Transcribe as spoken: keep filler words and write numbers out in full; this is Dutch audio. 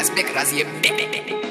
Razbek, razjeb.